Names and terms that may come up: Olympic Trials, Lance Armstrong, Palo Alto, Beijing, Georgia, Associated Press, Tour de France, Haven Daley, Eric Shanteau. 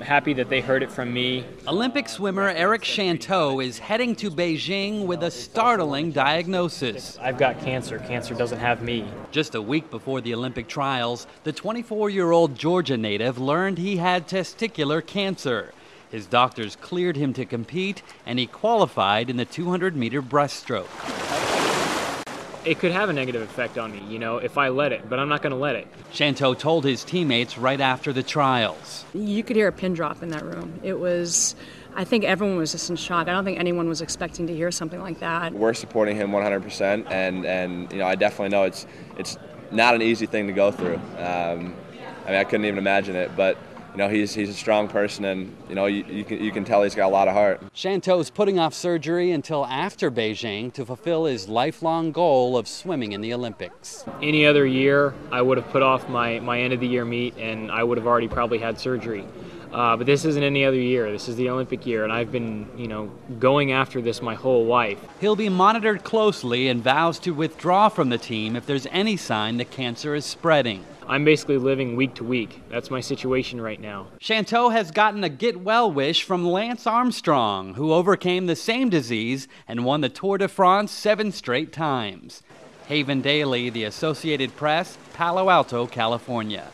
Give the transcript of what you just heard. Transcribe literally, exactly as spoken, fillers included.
I'm happy that they heard it from me. Olympic swimmer Eric Shanteau is heading to Beijing with a startling diagnosis. I've got cancer. Cancer doesn't have me. Just a week before the Olympic trials, the twenty-four-year-old Georgia native learned he had testicular cancer. His doctors cleared him to compete, and he qualified in the two hundred meter breaststroke. It could have a negative effect on me, you know, if I let it, but I'm not going to let it. Shanteau told his teammates right after the trials. You could hear a pin drop in that room. It was, I think everyone was just in shock. I don't think anyone was expecting to hear something like that. We're supporting him one hundred percent, and, and you know, I definitely know it's, it's not an easy thing to go through. Um, I mean, I couldn't even imagine it, but you know, he's, he's a strong person, and you know, you, you, can, you can tell he's got a lot of heart. Shanteau's putting off surgery until after Beijing to fulfill his lifelong goal of swimming in the Olympics. Any other year, I would have put off my, my end-of-the-year meet, and I would have already probably had surgery. Uh, but this isn't any other year. This is the Olympic year, and I've been, you know, going after this my whole life. He'll be monitored closely and vows to withdraw from the team if there's any sign the cancer is spreading. I'm basically living week to week. That's my situation right now. Shanteau has gotten a get well wish from Lance Armstrong, who overcame the same disease and won the Tour de France seven straight times. Haven Daley, the Associated Press, Palo Alto, California.